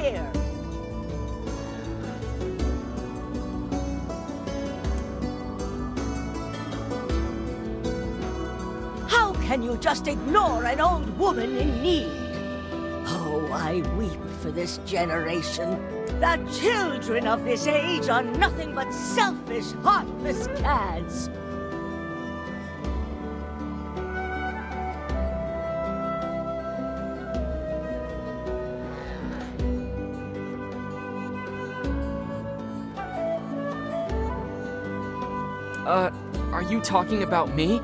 here. How can you just ignore an old woman in need? Oh, I weep for this generation. The children of this age are nothing but selfish, heartless cads. Are you talking about me?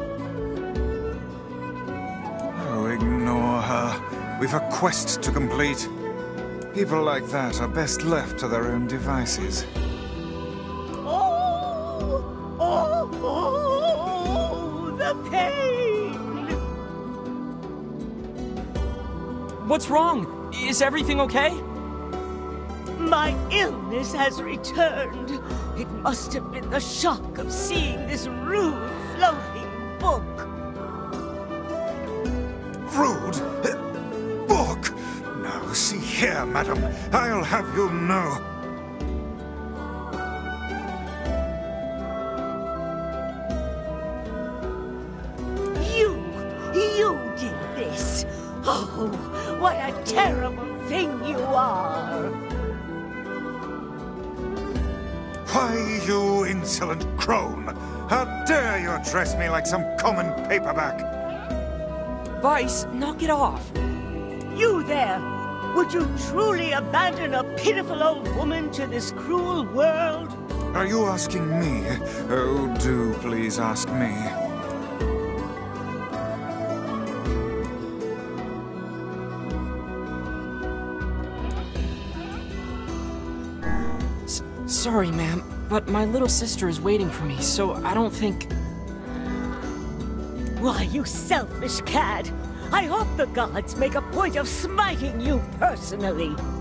Oh, ignore her. We've a quest to complete. People like that are best left to their own devices. Oh! Oh! Oh! The pain! What's wrong? Is everything okay? My illness has returned. It must have been the shock of seeing this rude, floating book. Rude? Book? No, see here, madam. I'll have you know. You did this. Oh, what a terrible thing you are. Why, you insolent crone! How dare you address me like some common paperback! Weiss, knock it off! You there! Would you truly abandon a pitiful old woman to this cruel world? Are you asking me? Oh, do please ask me. Sorry, ma'am, but my little sister is waiting for me, so I don't think... Why, you selfish cad! I hope the gods make a point of smiting you personally!